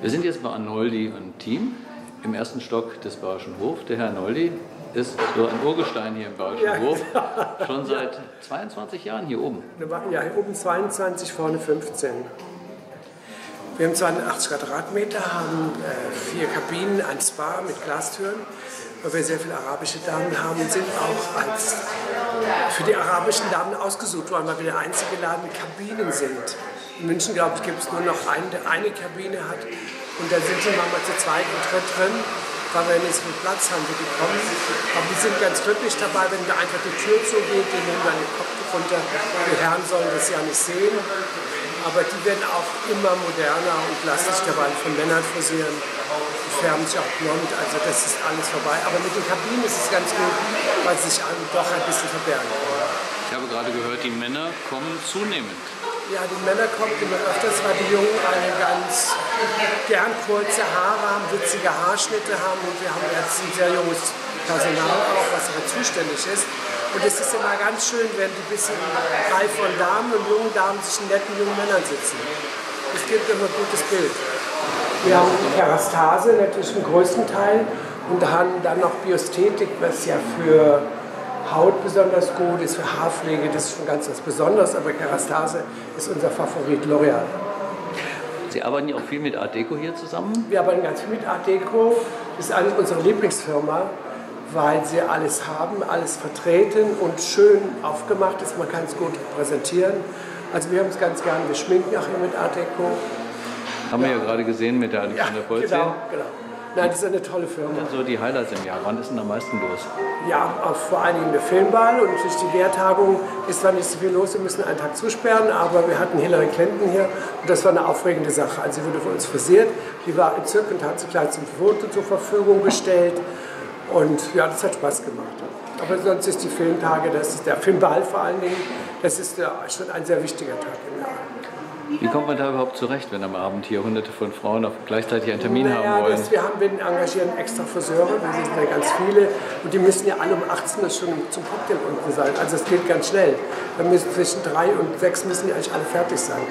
Wir sind jetzt bei Arnoldy und Team im ersten Stock des Bayerischen Hofs. Der Herr Arnoldy ist so ein Urgestein hier im Bayerischen Hof, schon seit 22 Jahren hier oben. Ja, hier oben 22, vorne 15. Wir haben 82 Quadratmeter, haben 4 Kabinen, ein Spa mit Glastüren, weil wir sehr viele arabische Damen haben und sind auch als für die arabischen Damen ausgesucht worden, weil wir der einzige Laden mit Kabinen sind. In München, glaube ich, gibt es nur noch einen, der eine Kabine hat und dann sind wir manchmal zu zweit und dritt drin, weil wir nicht so viel Platz haben, wie die kommen. Aber wir sind ganz glücklich dabei, wenn wir einfach die Tür zugeht, die nehmen dann den Kopf runter, die Herren sollen das ja nicht sehen. Aber die werden auch immer moderner und lassen sich dabei von Männern frisieren. Die färben sich auch blond, also das ist alles vorbei. Aber mit den Kabinen ist es ganz gut, weil sie sich doch ein bisschen verbergen. Ich habe gerade gehört, die Männer kommen zunehmend. Ja, die Männer kommen immer öfters, weil die Jungen alle ganz gern kurze Haare haben, witzige Haarschnitte haben. Und wir haben jetzt ein sehr junges Personal auch, was dafür zuständig ist. Und es ist immer ganz schön, wenn die bisschen reife von Damen und jungen Damen zwischen netten jungen Männern sitzen. Es gibt immer ein gutes Bild. Wir haben die Kerastase natürlich im größten Teil und haben dann noch Biostetik, was ja für Haut besonders gut ist, für Haarpflege, das ist schon ganz was Besonderes, aber Kerastase ist unser Favorit, L'Oreal. Sie arbeiten ja auch viel mit Art Deco hier zusammen? Wir arbeiten ganz viel mit Art Deco, das ist eigentlich unsere Lieblingsfirma, weil sie alles haben, alles vertreten und schön aufgemacht ist. Man kann es gut präsentieren. Also wir haben es ganz gern, wir schminken auch hier mit Art Deco. Haben wir ja gerade gesehen mit der Alexander Polzin. Genau, genau. Nein, das ist eine tolle Firma. Was sind so die Highlights im Jahr? Wann ist denn am meisten los? Ja, vor allen Dingen der Filmball und durch die Lehrtagung ist zwar nicht so viel los, wir müssen einen Tag zusperren, aber wir hatten Hillary Clinton hier und das war eine aufregende Sache. Also sie wurde für uns frisiert, die war im Zirk und hat sie gleich zum Foto zur Verfügung gestellt. Und ja, das hat Spaß gemacht. Aber sonst ist die Filmtage, das ist der Filmball vor allen Dingen, das ist schon ein sehr wichtiger Tag im Jahr. Wie kommt man da überhaupt zurecht, wenn am Abend hier hunderte von Frauen auf gleichzeitig einen Termin haben wollen? Wir engagieren extra Friseure, wir sind ja ganz viele und die müssen ja alle um 18 Uhr schon zum Cocktail unten sein. Also es geht ganz schnell. Dann müssen zwischen 3 und 6 müssen ja eigentlich alle fertig sein.